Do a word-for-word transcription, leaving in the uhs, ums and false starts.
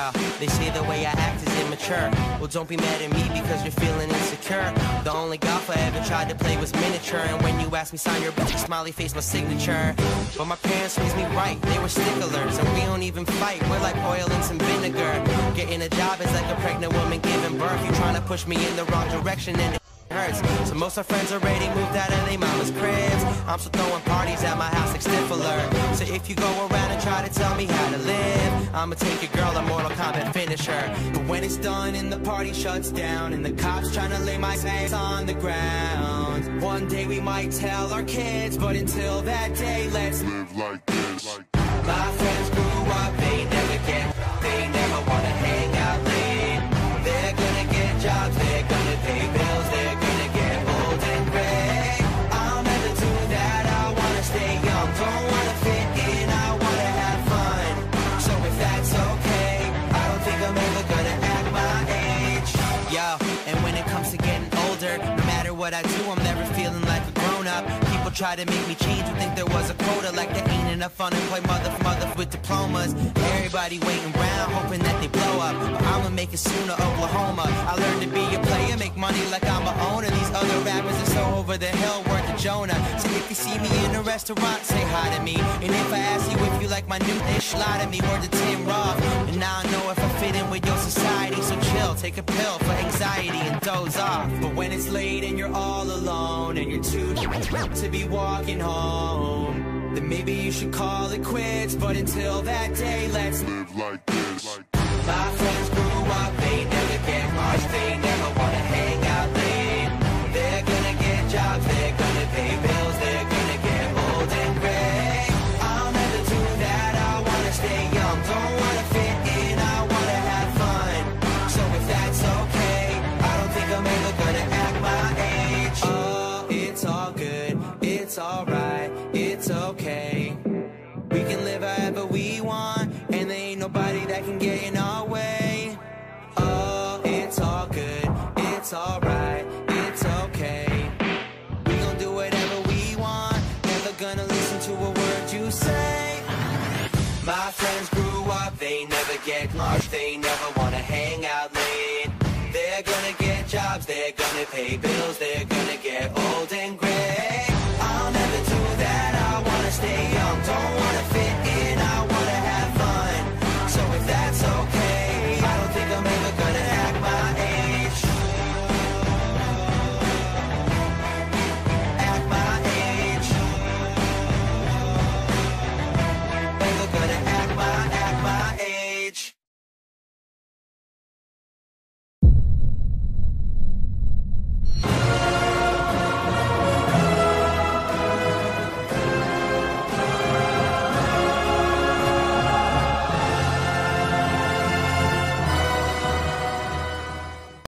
y'all. They say the way I act is immature. Well, don't be mad at me because you're feeling insecure. The only golf I ever tried to play was miniature. And when you asked me, sign your bitch, smiley face, my signature. But my parents raised me right, they were sticklers. And we don't even fight, we're like oil and some vinegar. Getting a job is like a pregnant woman giving birth. You're trying to push me in the wrong direction and it hurts. So most of my friends already moved out of their mama's cribs. I'm still throwing parties at my house like Stifler. So if you go around and try to tell me how to live, I'ma take your girl and Mortal Kombat finish her. But when it's done and the party shuts down and the cops trying to lay my ass on the ground, one day we might tell our kids, but until that day, let's live like this. My friends grew up, they never get, they never wanna hang out late. They're gonna get jobs, they're gonna pay bills, they're gonna get old and gray. I'll never do that, I wanna stay young. Don't wanna fit in, I wanna have fun. So if that's okay, I don't think I'm ever gonna act my age. Yo, and when it comes to getting older, no matter what I do, I'm never feeling like a grown-up. People try to make me change, you think there was a quota. Like there ain't enough unemployed mother mother with diplomas. Everybody waiting around, hoping that they blow up. But I'ma make it sooner, Oklahoma. I learned to be a player, make money like I'm a owner. These other rappers are so over the hill, worth a Jonah. So if you see me in a restaurant, say hi to me. And if I ask you if you like my new dish, lie to me, word to Tim Roth. And now I know if I fit in with your society. So chill, take a pill for anxiety and doze off. But when it's late and you're all alone and you're too to be walking home, then maybe you should call it quits. But until that day, let's live like this. My friends grew up, they never get much, they never wanna hang out late. They're gonna get jobs, they're gonna pay bills, they're gonna get old and gray. I'll never do that, I wanna stay young. Don't wanna fit in, I wanna have fun. So if that's okay, I don't think I'm ever gonna act my age. Oh, it's all good, it's alright, it's okay. We can live however we want, and there ain't nobody that can get in our way. Oh, it's all good, it's alright, it's okay. We gon' do whatever we want, never gonna listen to a word you say. My friends grew up, they never get lost, they never wanna hang out late. They're gonna get jobs, they're gonna pay bills, they're gonna get old and